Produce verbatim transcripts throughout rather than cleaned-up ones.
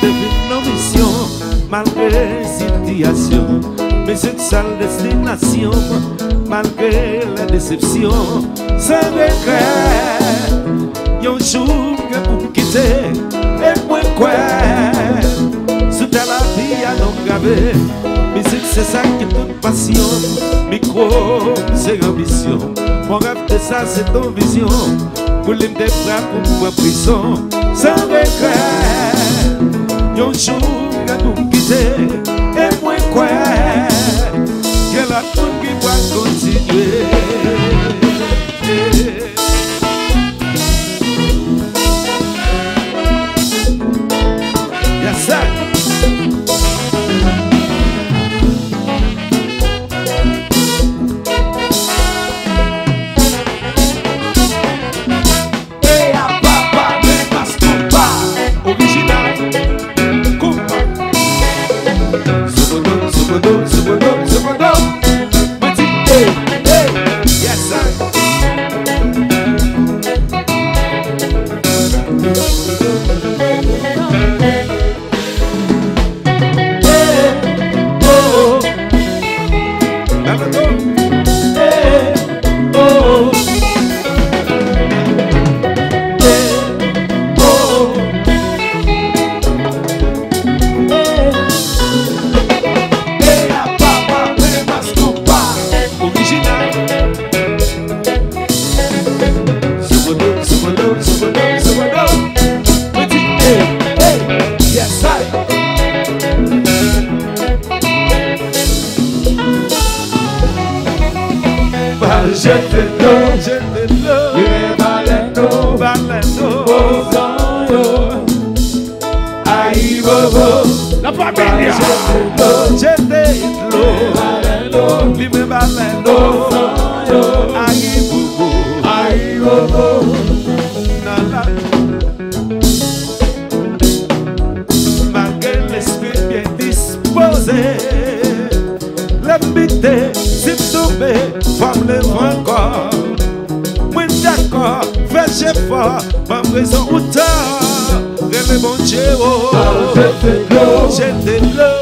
devino misión, malgré situación, me senté al destinación, malgré la decepción, se regret, y un jour que vous quittez, et pourquoi, sous ta la vie à non graver, mais c'est ça qui est toute passion, micro, c'est ambition, mon rêve de ça c'est ton vision, vous l'aimez des bras pour moi prison, sans regret, un jour que vous quittez, et pourquoi, que la tour qui va continuer. Je te donne, je te donne, je balendo, balendo, bozano, ahi bobo. La familia. Je te donne, je te donne, je balendo, bozano, ahi bobo, ahi bobo. Na la. Malgré l'esprit bien disposé, l'ambité s'est tombée. Femme le encore, moins d'accord, fais fort, ma raison ou tard, le bon Dieu, j'étais l'eau,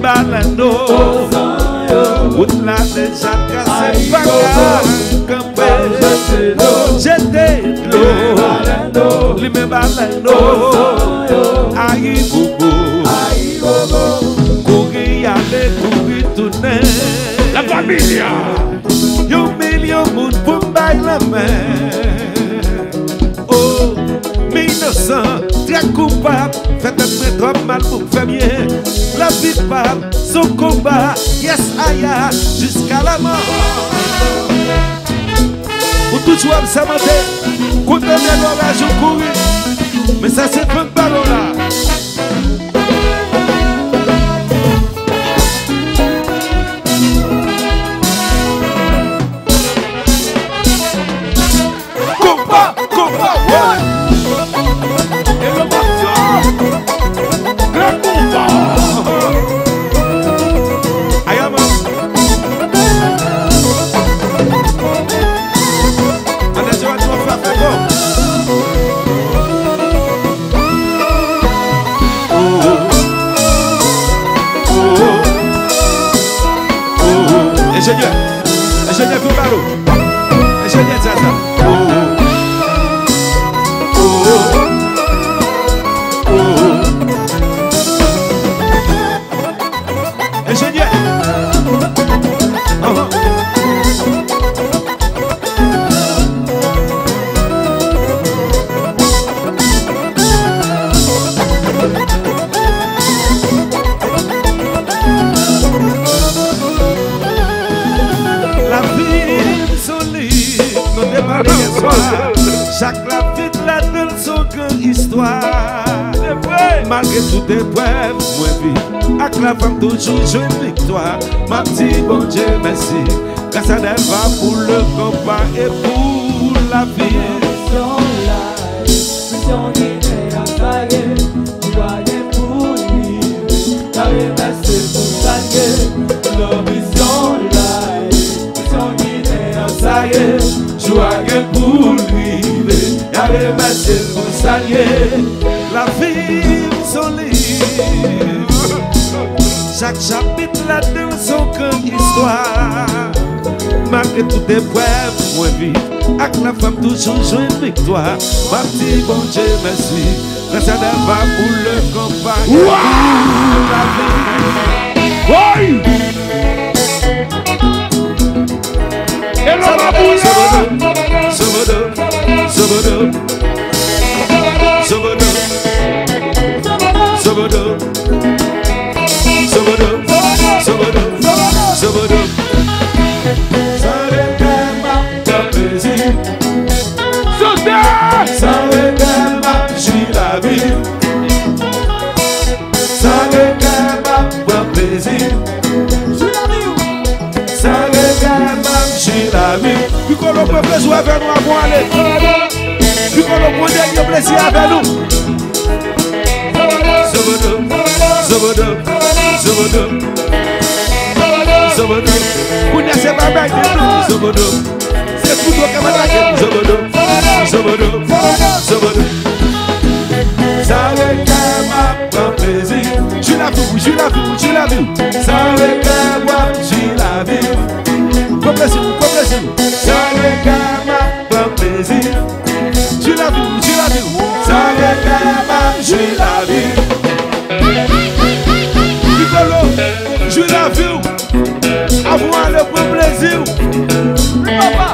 balando, route la déjà cassée, bagarre, j'étais l'eau, lui me balando, aïe boubou, aïe boubou, courir aller, courir tourner. La familia. Yo million moun pou m'bay la main. Oh, innocent, très coupable, fait un prêt trop mal pour faire bien. La vie part, son combat, yes aya, jusqu'à la mort. Ou toujours me s'amenter, contre l'orage ou courir, mais ça c'est pas de ballon là. Ingénieur, ingénieur Fumaro, ingénieur Zaza. Oh, oh, oh, ingénieur. Chaque la vie de la donne son grande histoire. Malgré toutes les preuves, moi vie avec la femme toujours joue une victoire. Ma petite bon Dieu merci, Gracia Delva pour le combat et pour la vie. Joie pour lui, allez, ma chérie, vous saluez la vie. chaque chapitre là-dedans son comme histoire. Malgré toute épreuve, moi vivre avec la femme toujours jouer une victoire. Ma petite bon Dieu merci, Gracia Delva pour le combat. Wow! Et l'on va bouger. Sobodo, sobodo, sobodo, sobodo, sobodo, sobodo, sobodo. Puis qu'on peut jouer avec nous avant d'aller. Puis qu'on peut donner plaisir avec nous. Sobodo, sobodo, sobodo, sobodo. Vous ne savez pas bien que sobodo. C'est tout le camarade. Sobodo, sobodo, sobodo. Ça le calme en plaisir. Je la vis, je la vis, je la vis. Ça le calme, je la vis. Pas plaisir, pas plaisir. Ça le calme, pas plaisir. Je la vis, je la vis. Ça le calme, je la vis. Nicolo, je la vis. Avoir le bon plaisir. Papa.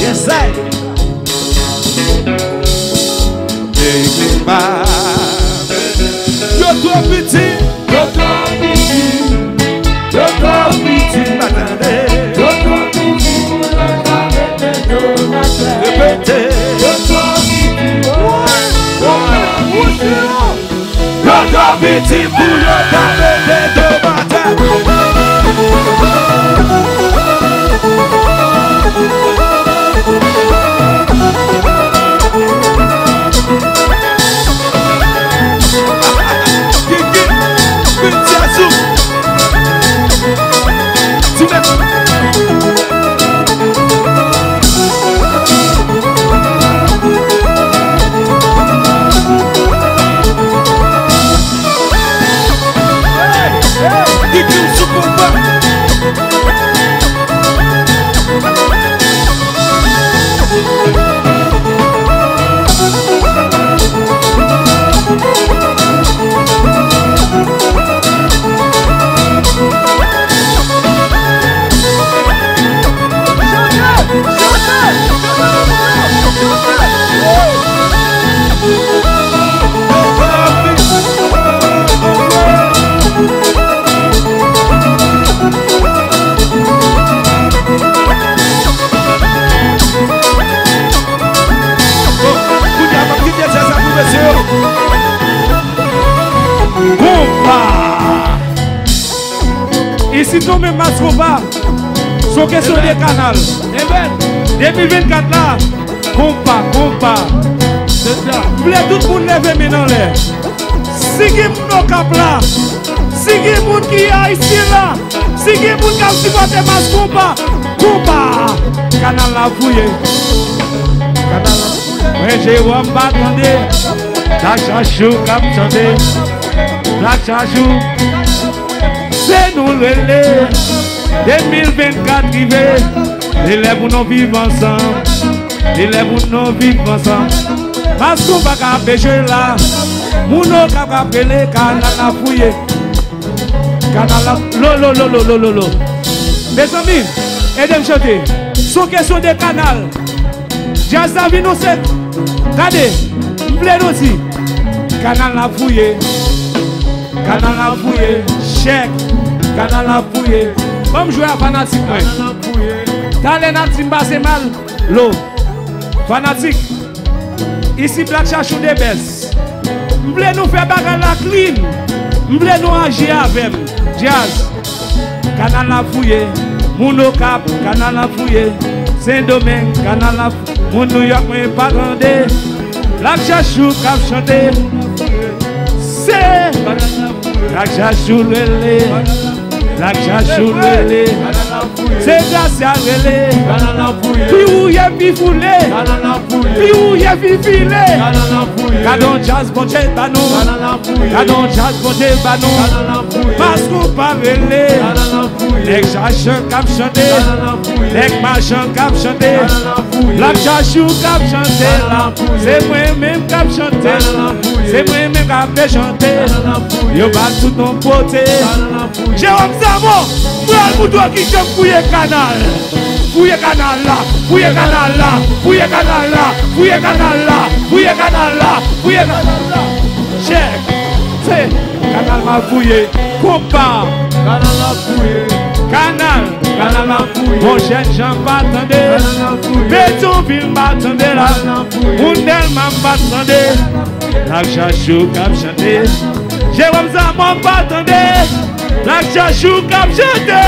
Yes, I. O chestie de canal. două mii douăzeci și patru la Kompa, Kompa. Vle tout moun leve men an lè. Si gen moun nou kap la, si gen moun ki haïtien la, si gen moun kap supporte mas Kompa, Kompa. Canal la fouye. Canal la fouye. Mwen Jérôme batande. La chachou kap chante. La chachou. Se nou lele. două mii douăzeci și patru rive, élève ou non vivre ensemble, élève ou non vivre ensemble. Mas Kompa ka peche la, mouno ka ka pele kanal la fouye. Kanal la lo lo lo lo lo lo. Mes amis, aidez-moi chanter. Son question de canal. Jazz la vie nous c'est. Regardez, m'vle nous dit. Kanal la fouye. Kanal la fouye. Check. Kanal la fouye. Vom juca fanatic mai. Talena timbase mal, lo. Fanatic. Ici Black Chachou de Bes. M'vle nou fè baga la clean. M'vle nou agi avem. Jazz. Canal la fouye. Mouno Cap, canal la fouye. Saint-Domingue, canal la fouye. Moun New York mwen pa grande. Black Chachou kap chante. C'est Black Chachou lele. La chachou lele, c'est Gracia lele. Piou y'a vivoulé, piou y'a vivile. Kadon jazz bonche banou, kadon jazz bonche banou. Mas Kompa lele, nek chachou kap chante, nek machan kap chante. La chachou kap chante, c'est moi même kap chante, c'est moi même kap chante. Yo bat tout ton pote, Jérôme. Mwen mou do ki jom fouye kanal. Fouye kanal la, fouye kanal la, fouye kanal la, fouye kanal la, fouye kanal la, fouye kanal la. Check, c'est kanal ma fouye. Kompa, kanal la fouye. Kanal, kanal la fouye. Mon chen jan patande, Betonville matande la, Mounel man patande, Lak Chachou kap chante, Jérôme Zamon patande. La chachou kap chante,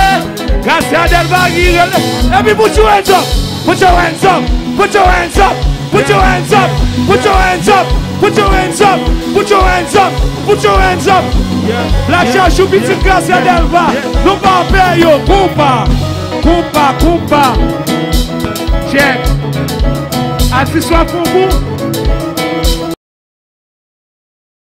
Gracia Delva girele. Ebi put your hands up, put your hands up, put your hands up, put your hands up, put your hands up, put your hands up, put your hands up, put your hands up. La chachou bitin Gracia Delva, nou pa pe yo. Kompa, Kompa, Kompa. Check. Assis swa pou pou.